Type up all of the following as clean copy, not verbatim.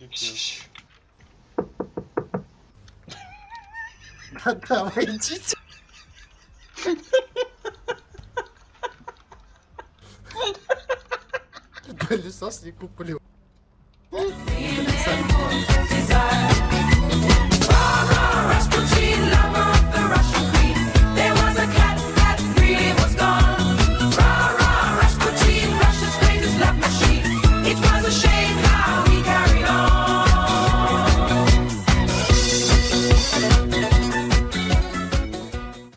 Пипец. Отойдите. Пылесос не куплю.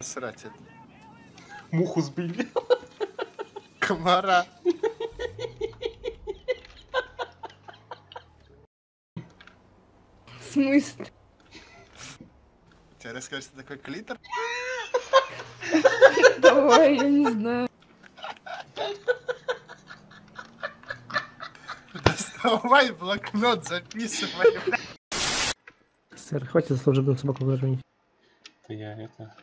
Срать это. Муху сбили. Комара. В смысле? Тебе расскажешь, что такой клитор? Давай, я не знаю. Доставай блокнот, записывай. Сэр, хватит служебных собаку выражений. Это я, это...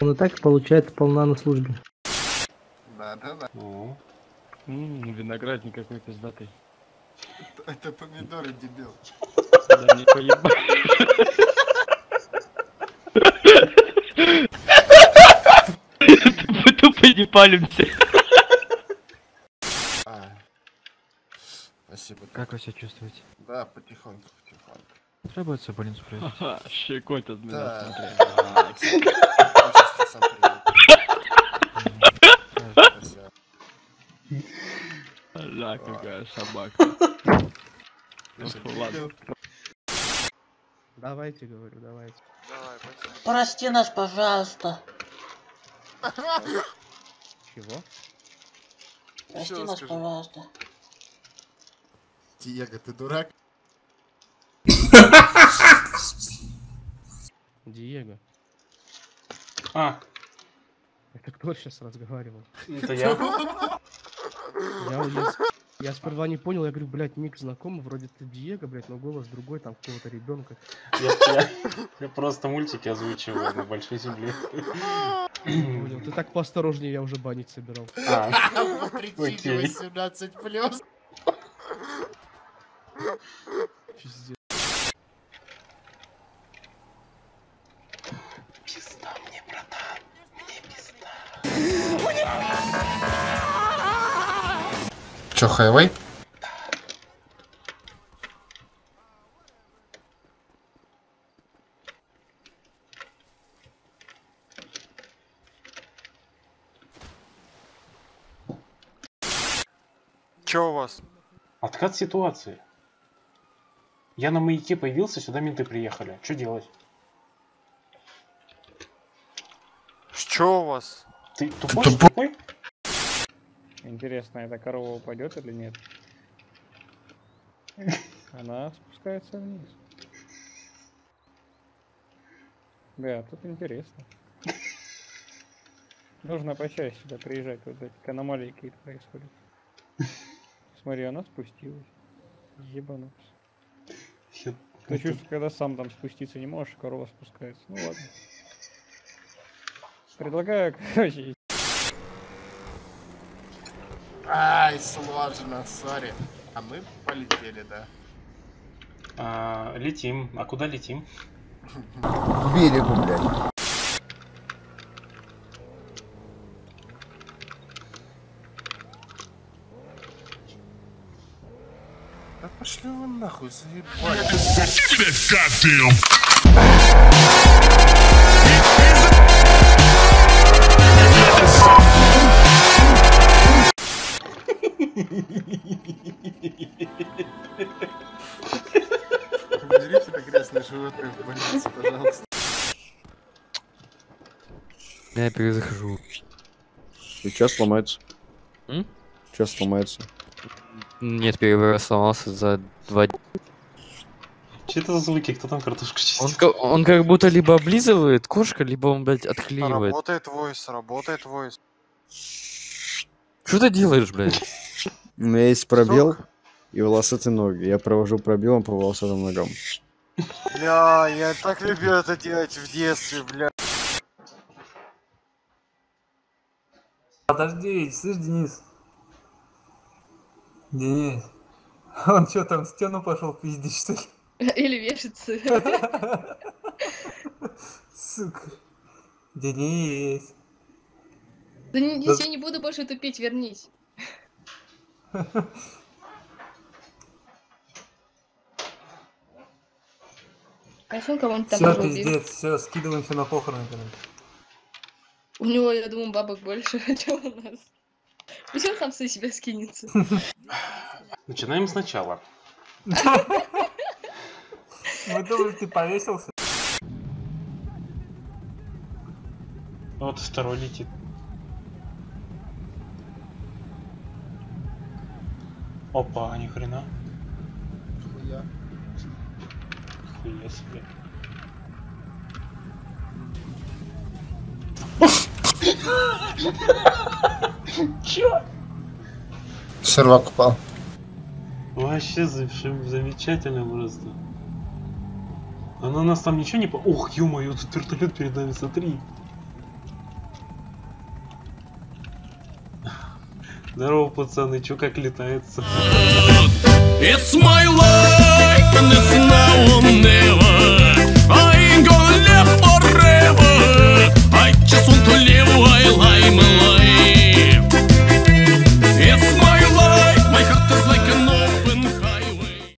Он и так получает полна на службе. Да-да-да. Виноградник какой пиздатый. Это помидоры, дебил. Да не поебать. Мы тупо не палимся. Спасибо. Как вы себя чувствуете? Да, потихоньку, потихоньку. Требуется, блин, спросить. Ага, щекоть от меня. Да, какая собака. Давайте, говорю, давайте. Прости нас, пожалуйста. Чего? Прости нас, пожалуйста. Диего, ты дурак? Диего. А. Это кто сейчас разговаривал? Это я. Я сперва не понял, я говорю, блядь, ник знакомый, вроде ты Диего, блядь, но голос другой, там какого-то ребенка. Я просто мультики озвучиваю на большой земле. Понял, ты так поосторожнее, я уже банить собирал. Прикинь, 18+. Пиздец. Пизда мне, братан, мне пизда. Мне пизда. Чё, хайвей? Чё у вас? Откат ситуации. Я на маяке появился, сюда менты приехали. Чё делать? Чё у вас? Ты тупой? Ты тупой? Интересно, эта корова упадет или нет? Она спускается вниз. Да, тут интересно. Нужно почаще сюда приезжать, вот эти аномалии какие-то происходят. Смотри, она спустилась. Ебануться. Ты чувствуешь, когда сам там спуститься не можешь, корова спускается. Ну ладно. Предлагаю, короче... Ай, сложно, сори. А мы полетели, да. Летим. А куда летим? К берегу, блядь. Да пошли вы нахуй, заебали. Уберите это грязное животное в больнице, пожалуйста. Я перезахожу. И чё сломается? Чё сломается? Нет, перебор сломался за 2 дня. Че это за звуки? Кто там картошку чистит? Он как будто либо облизывает кошка, либо он, блядь, отклеивает. Работает войс, работает войс. Что ты делаешь, блядь? У меня есть пробел и волосатые ноги. Я провожу пробелом по волосатым ногам. Бля, я так любил это делать в детстве, бля. Подожди, слышь, Денис. Есть. Он что там, в стену пошел пиздить, что ли? Или вешаться. Сука. Денис. Да я не буду больше тупить, вернись. Нашел кого-нибудь там. Все, пиздец, все, скидываемся на похороны, короче. У него, я думаю, бабок больше, чем у нас. Пусть он сам со себя скинется. Начинаем сначала. Мы думали, ты повесился. Вот второй летит. Опа, ни хрена. Хуя. Хуя себе. Чё? Сервак упал. Вообще замечательно просто. Она нас там ничего не по... Ох, ё-моё, тут вертолет перед нами, смотри. Здорово, пацаны, чё как летается?